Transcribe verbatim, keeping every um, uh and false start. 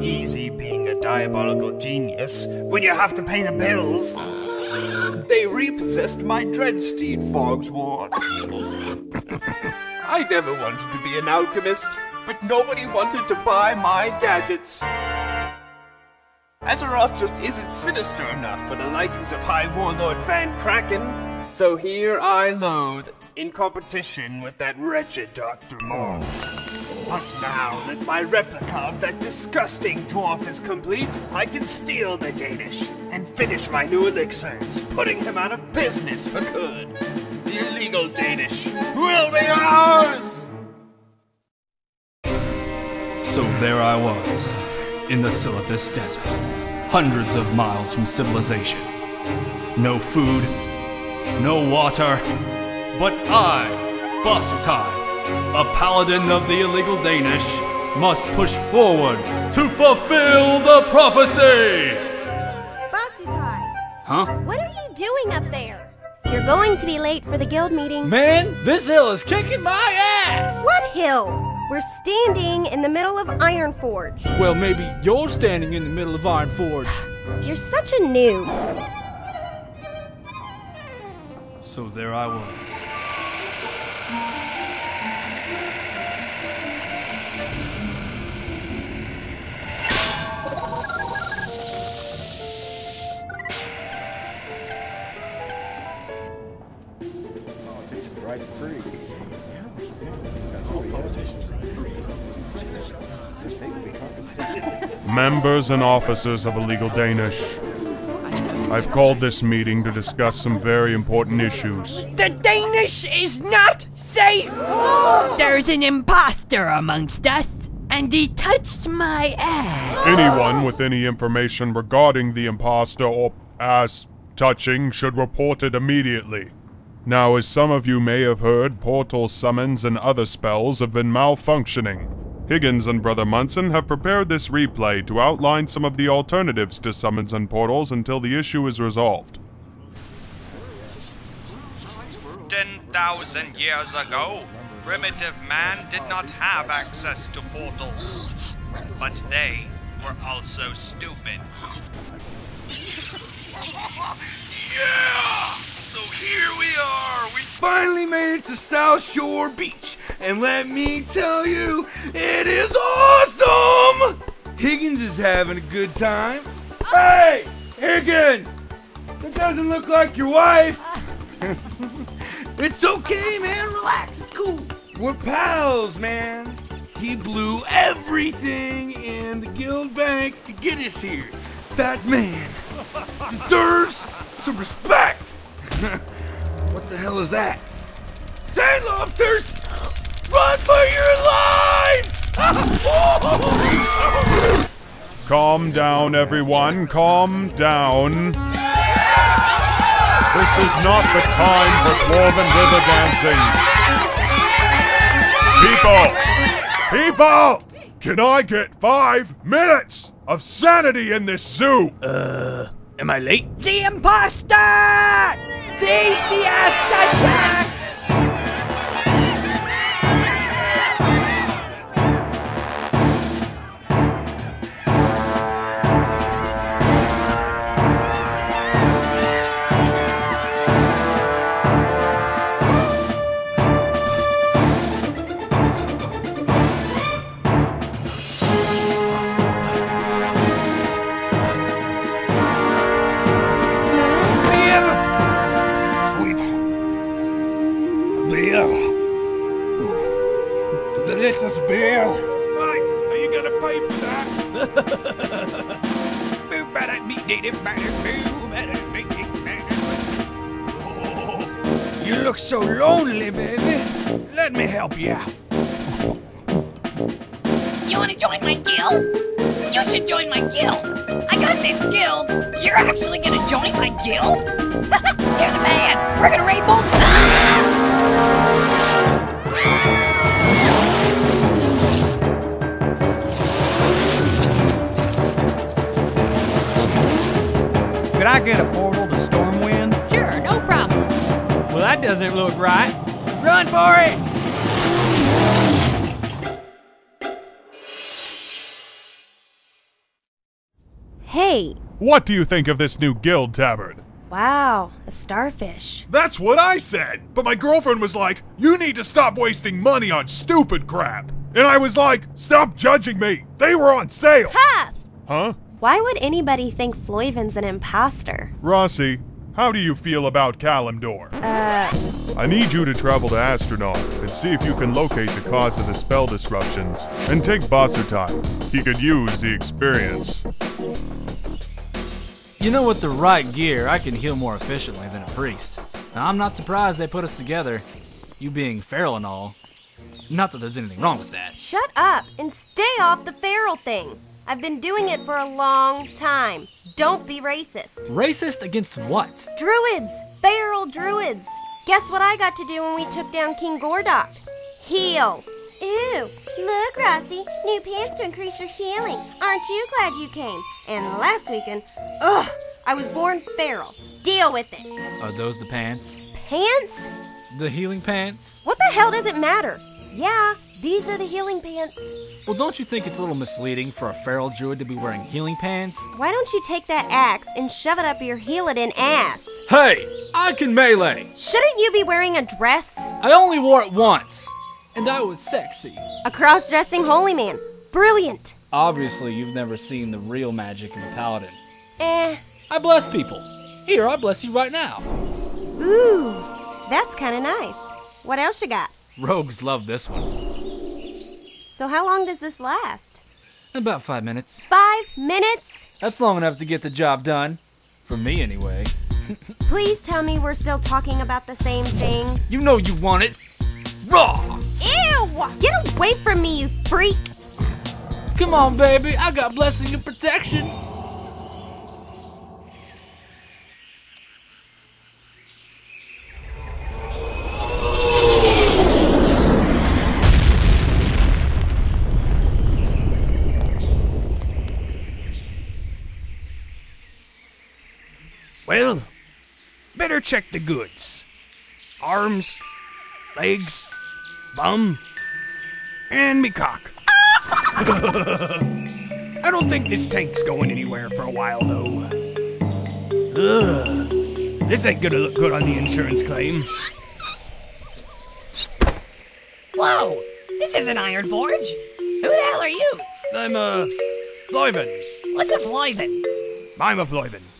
Easy being a diabolical genius when you have to pay the bills. They repossessed my dreadsteed, Fogg's Ward. I never wanted to be an alchemist, but nobody wanted to buy my gadgets. Azeroth just isn't sinister enough for the likings of High Warlord Van Kraken, so here I loathe in competition with that wretched Doctor Maul. But now that my replica of that disgusting dwarf is complete, I can steal the Danish and finish my new elixirs, putting him out of business for good. The illegal Danish will be ours! So there I was, in the Silithus Desert, hundreds of miles from civilization. No food, no water, but I, Basutai, a paladin of the illegal Danish, must push forward to fulfill the prophecy! Basutai! Huh? What are you doing up there? You're going to be late for the guild meeting. Man, this hill is kicking my ass! What hill? We're standing in the middle of Ironforge. Well, maybe you're standing in the middle of Ironforge. You're such a noob. So there I was. Members and officers of Illegal Danish, I've called this meeting to discuss some very important issues. The Danish is not safe! There's an imposter amongst us, and he touched my ass. Anyone with any information regarding the imposter or ass touching should report it immediately. Now, as some of you may have heard, portal summons and other spells have been malfunctioning. Higgins and Brother Munson have prepared this replay to outline some of the alternatives to summons and portals until the issue is resolved. ten thousand years ago, primitive man did not have access to portals, but they were also stupid. Yeah! So here we are! We finally made it to South Shore Beach, and let me tell you, it is awesome! Higgins is having a good time. Hey! Higgins! That doesn't look like your wife! It's okay, man, relax, it's cool. We're pals, man. He blew everything in the guild bank to get us here. That man deserves some respect! What the hell is that? Stand, lobsters! Run for your lives! Calm down, everyone. Calm down. This is not the time for Floyvin river dancing. People! People! Can I get five minutes of sanity in this zoo? Uh, am I late? The imposter! Seize the aftermath! You look so lonely, baby. Let me help you out. You wanna join my guild? You should join my guild. I got this guild. You're actually gonna join my guild? You're the man. We're gonna raid both. Could I get a portal to Stormwind? Sure, no problem. Well, that doesn't look right. Run for it! Hey. What do you think of this new guild, Tabard? Wow, a starfish. That's what I said! But my girlfriend was like, you need to stop wasting money on stupid crap! And I was like, stop judging me! They were on sale! Ha! Huh? Why would anybody think Floyvin's an imposter? Rossi, how do you feel about Kalimdor? Uh... I need you to travel to Astranaar and see if you can locate the cause of the spell disruptions. And take Basutai. He could use the experience. You know, with the right gear, I can heal more efficiently than a priest. Now, I'm not surprised they put us together, you being feral and all. Not that there's anything wrong with that. Shut up and stay off the feral thing. I've been doing it for a long time. Don't be racist. Racist against what? Druids! Feral druids! Guess what I got to do when we took down King Gordok? Heal! Ooh, look, Rossi. New pants to increase your healing. Aren't you glad you came? And last weekend, ugh, I was born feral. Deal with it. Are those the pants? Pants? The healing pants? What the hell does it matter? Yeah, these are the healing pants. Well, don't you think it's a little misleading for a feral druid to be wearing healing pants? Why don't you take that axe and shove it up your heel-it-in ass? Hey, I can melee! Shouldn't you be wearing a dress? I only wore it once, and I was sexy. A cross-dressing holy man. Brilliant! Obviously, you've never seen the real magic in a paladin. Eh. I bless people. Here, I bless you right now. Ooh, that's kinda nice. What else you got? Rogues love this one. So how long does this last? About five minutes. Five minutes? That's long enough to get the job done. For me, anyway. Please tell me we're still talking about the same thing. You know you want it. Raw! Ew! Get away from me, you freak! Come on, baby. I got blessing and protection. Well, better check the goods. Arms, legs, bum, and me cock. I don't think this tank's going anywhere for a while, though. Ugh. This ain't gonna look good on the insurance claim. Whoa! This isn't Ironforge! Who the hell are you? I'm, uh, Floyvin. What's a Floyvin? I'm a Floyvin.